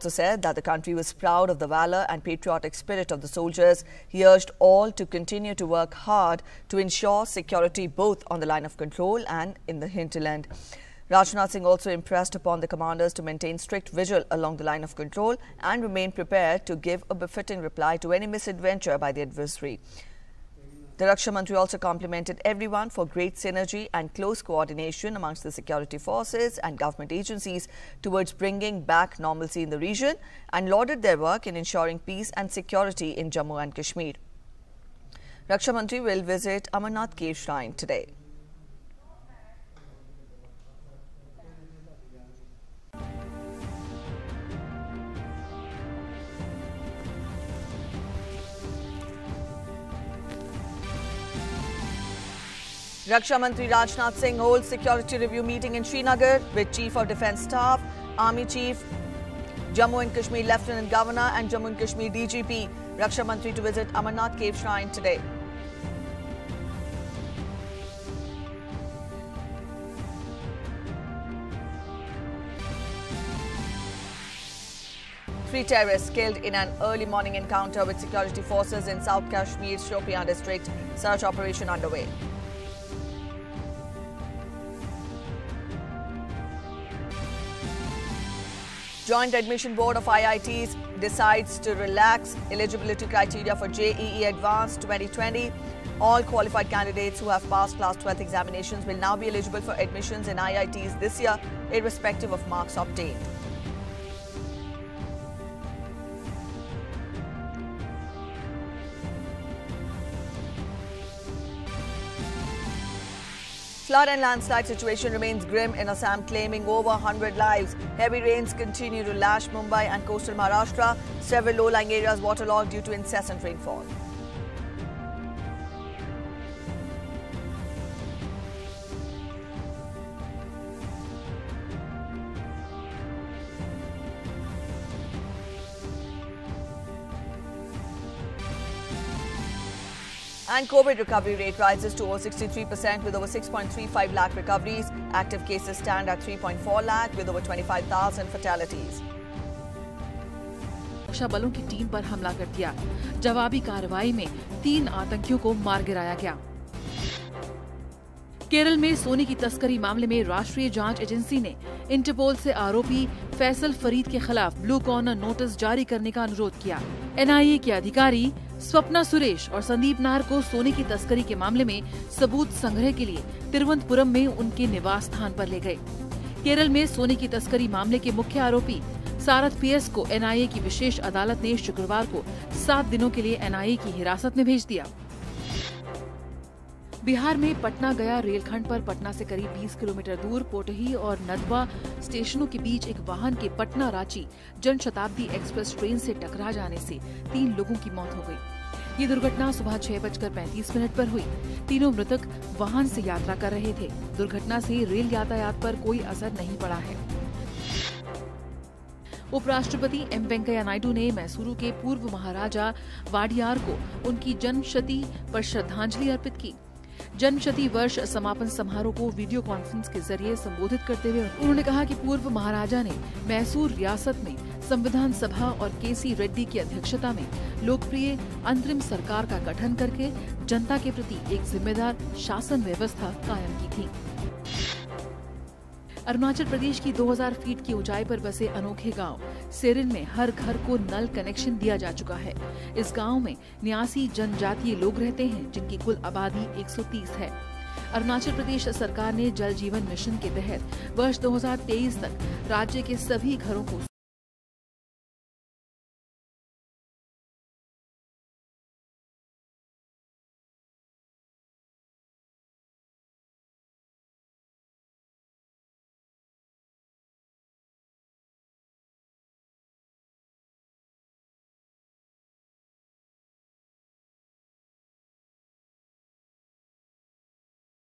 He also said that the country was proud of the valour and patriotic spirit of the soldiers. He urged all to continue to work hard to ensure security both on the line of control and in the hinterland. Rajnath Singh also impressed upon the commanders to maintain strict vigil along the line of control and remain prepared to give a befitting reply to any misadventure by the adversary. The Raksha Mantri also complimented everyone for great synergy and close coordination amongst the security forces and government agencies towards bringing back normalcy in the region and lauded their work in ensuring peace and security in Jammu and Kashmir. Raksha Mantri will visit Amarnath Cave Shrine today. Raksha Mantri Rajnath Singh holds security review meeting in Srinagar with Chief of Defence Staff, Army Chief, Jammu and Kashmir Lieutenant Governor and Jammu and Kashmir DGP. Raksha Mantri to visit Amarnath Cave Shrine today. Three terrorists killed in an early morning encounter with security forces in South Kashmir's Shopian district. Search operation underway. Joint Admission Board of IITs decides to relax eligibility criteria for JEE Advanced 2020. All qualified candidates who have passed Class 12 examinations will now be eligible for admissions in IITs this year, irrespective of marks obtained. Flood and landslide situation remains grim in Assam, claiming over 100 lives. Heavy rains continue to lash Mumbai and coastal Maharashtra. Several low-lying areas waterlogged due to incessant rainfall. And COVID recovery rate rises to over 63% with over 6.35 lakh recoveries. Active cases stand at 3.4 lakh with over 25,000 fatalities. सुरक्षा बलों की team पर हमला कर दिया। जवाबी कार्रवाई में 3 आतंकियों को मार गिराया गया। केरल में सोने की तस्करी मामले में राष्ट्रीय जांच एजेंसी ने इंटरपोल से आरोपी फैसल फरीद के खिलाफ ब्लू कॉर्नर नोटिस जारी करने का अनुरोध किया। एनआईए के अधिकारी स्वप्ना सुरेश और संदीप नायर को सोने की तस्करी के मामले में सबूत संग्रह के लिए तिरुवनंतपुरम में उनके निवास स्थान पर ले गए। केरल में सोने की तस्करी मामले के मुख्य आरोपी सारथ पीएस को एनआईए की विशेष अदालत ने शुक्रवार को 7 दिनों के लिए एनआईए की हिरासत में भेज दिया। बिहार में पटना गया रेलखंड पर पटना से करीब 20 किलोमीटर दूर पोटही और नदवा स्टेशनों के बीच एक वाहन के पटना रांची जन शताब्दी एक्सप्रेस ट्रेन से टकरा जाने से 3 लोगों की मौत हो गई। ये दुर्घटना सुबह 6:35 पर हुई। तीनों मृतक वाहन से यात्रा कर रहे थे। दुर्घटना से रेल यातायात पर कोई असर नहीं पड़ा है। उपराष्ट्रपति एम वेंकैया नायडू ने मैसूरू के पूर्व महाराजा वाडियार को उनकी जन्मशती पर श्रद्धांजलि अर्पित की। जन्मशती वर्ष समापन समारोह को वीडियो कॉन्फ्रेंस के जरिए संबोधित करते हुए उन्होंने कहा कि पूर्व महाराजा ने मैसूर रियासत में संविधान सभा और केसी रेड्डी की अध्यक्षता में लोकप्रिय अंतरिम सरकार का गठन करके जनता के प्रति एक जिम्मेदार शासन व्यवस्था कायम की थी। अरुणाचल प्रदेश की 2000 फीट की ऊंचाई पर बसे अनोखे गांव सेरिन में हर घर को नल कनेक्शन दिया जा चुका है। इस गांव में 89 जनजातीय लोग रहते हैं जिनकी कुल आबादी 130 है। अरुणाचल प्रदेश सरकार ने जल जीवन मिशन के तहत वर्ष 2023 तक राज्य के सभी घरों को